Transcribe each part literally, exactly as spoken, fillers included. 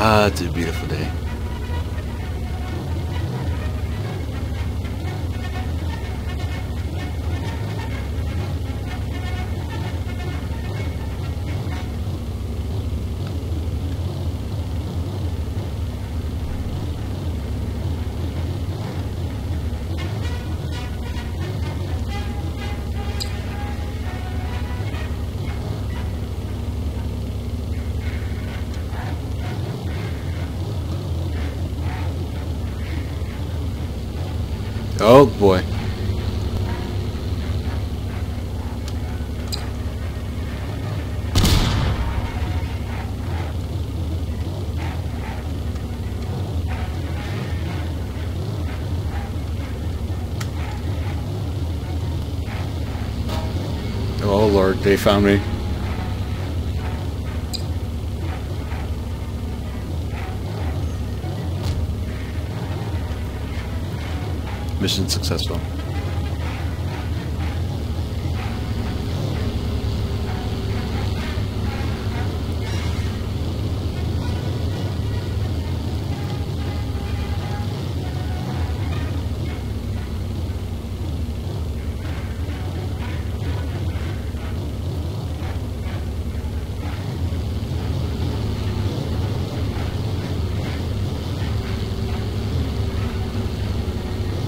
Ah, it's a beautiful day. Oh boy. Oh Lord, they found me. Mission successful.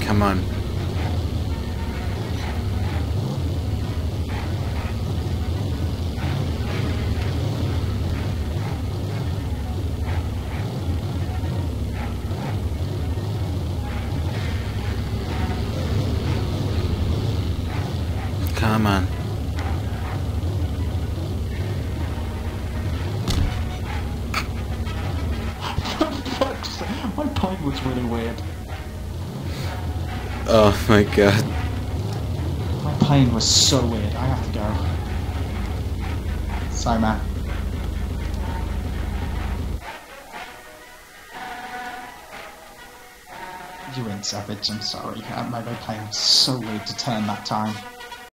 Come on. Come on. My pipe was running wet. Oh my god. My plane was so weird, I have to go. Sorry, man. You win, savage, I'm sorry. I made my plane so weird to turn that time.